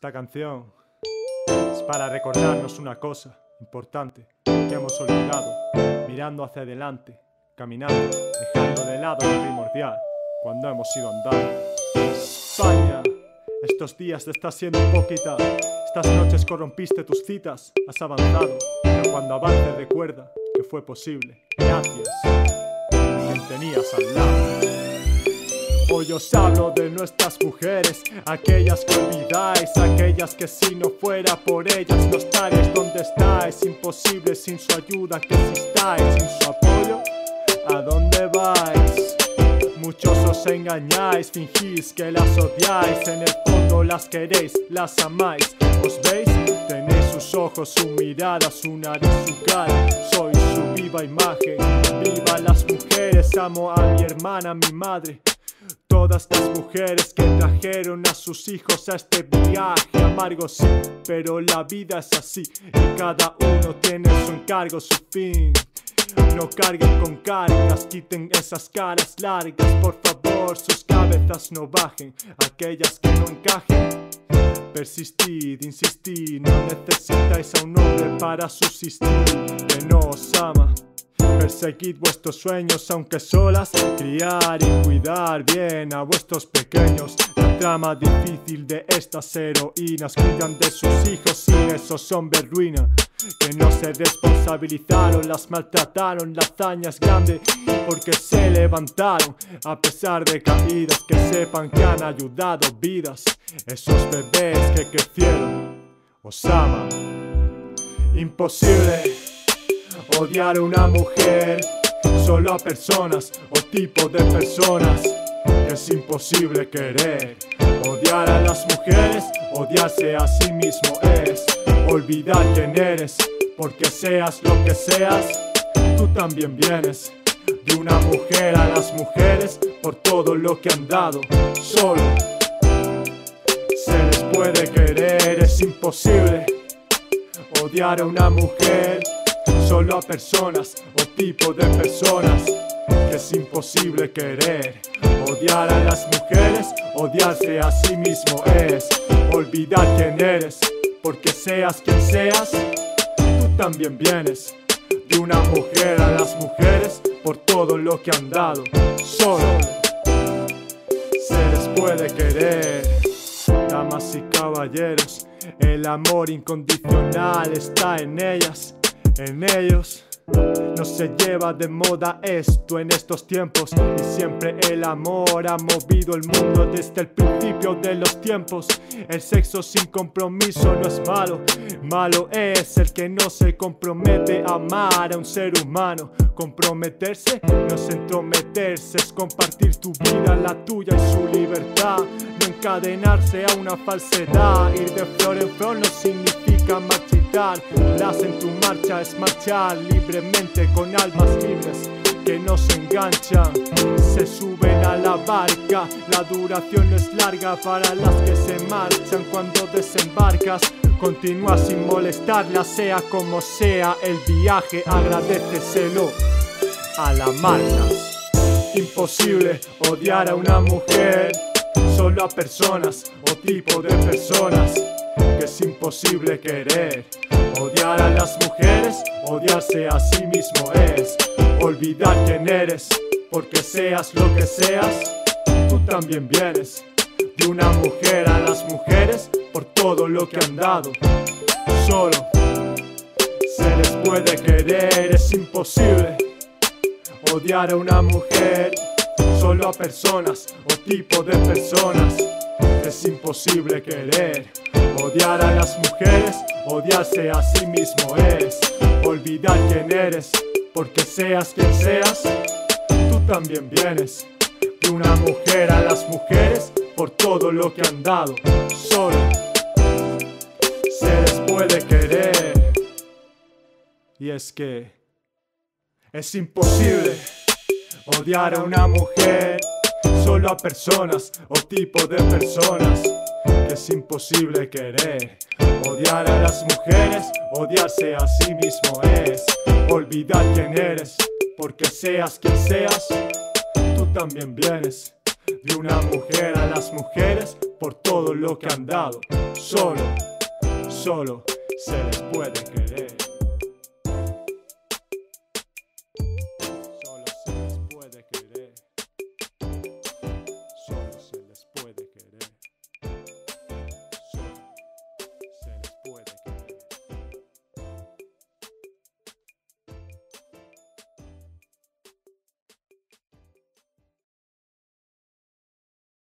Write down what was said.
Esta canción es para recordarnos una cosa importante que hemos olvidado, mirando hacia adelante, caminando, dejando de lado lo primordial cuando hemos ido andando. España, estos días te estás siendo hipócrita. Estas noches corrompiste tus citas, has avanzado, pero cuando avances recuerda que fue posible gracias a quien tenías al lado. Hoy os hablo de nuestras mujeres, aquellas que olvidáis, aquellas que si no fuera por ellas no estaréis donde estáis. Imposible sin su ayuda que existáis, sin su apoyo, ¿a dónde vais? Muchos os engañáis, fingís que las odiáis, en el fondo las queréis, las amáis. ¿Os veis? Tenéis sus ojos, su mirada, su nariz, su cara, sois su viva imagen. Viva las mujeres, amo a mi hermana, a mi madre. Todas las mujeres que trajeron a sus hijos a este viaje amargo, sí, pero la vida es así y cada uno tiene su encargo, su fin. No carguen con cargas, quiten esas caras largas, por favor, sus cabezas no bajen, aquellas que no encajen. Persistid, insistid, no necesitáis a un hombre para subsistir que no os ama. Perseguid vuestros sueños aunque solas, criar y cuidar bien a vuestros pequeños. La trama difícil de estas heroínas, cuidan de sus hijos sin esos hombres ruina, que no se responsabilizaron, las maltrataron, la hazaña es grande porque se levantaron a pesar de caídas, que sepan que han ayudado vidas. Esos bebés que crecieron os aman. Imposible odiar a una mujer, solo a personas o tipo de personas. Es imposible querer. Odiar a las mujeres, odiarse a sí mismo es olvidar quién eres, porque seas lo que seas, tú también vienes de una mujer. A las mujeres, por todo lo que han dado, solo se les puede querer. Es imposible odiar a una mujer, solo a personas o tipo de personas, que es imposible querer. Odiar a las mujeres, odiarse a sí mismo es olvidar quién eres, porque seas quien seas, tú también vienes de una mujer. A las mujeres, por todo lo que han dado, solo se les puede querer. Damas y caballeros, el amor incondicional está en ellas, en ellos. No se lleva de moda esto en estos tiempos, y siempre el amor ha movido el mundo desde el principio de los tiempos. El sexo sin compromiso no es malo, malo es el que no se compromete a amar a un ser humano. Comprometerse no es entrometerse, es compartir tu vida, la tuya y su libertad. No encadenarse a una falsedad, ir de flor en flor no significa marchitar. Las en tu marcha es marchar libremente con almas libres que no se enganchan. Se suben a la barca, la duración no es larga para las que se marchan. Cuando desembarcas, continúa sin molestarla, sea como sea el viaje, agradéceselo a la marca. Imposible odiar a una mujer, solo a personas o tipo de personas, que es imposible querer. Odiar a las mujeres, odiarse a sí mismo es olvidar quién eres, porque seas lo que seas, tú también vienes de una mujer. A las mujeres, por todo lo que han dado, solo se les puede querer. Es imposible odiar a una mujer, solo a personas o tipo de personas, es imposible querer. Odiar a las mujeres, odiarse a sí mismo es olvidar quién eres, porque seas quien seas, tú también vienes de una mujer. A las mujeres, por todo lo que han dado, solo se les puede querer. Y es que es imposible odiar a una mujer, solo a personas o tipo de personas, es imposible querer. Odiar a las mujeres, odiarse a sí mismo es olvidar quién eres, porque seas quien seas, tú también vienes de una mujer. A las mujeres, por todo lo que han dado. Solo se les puede querer.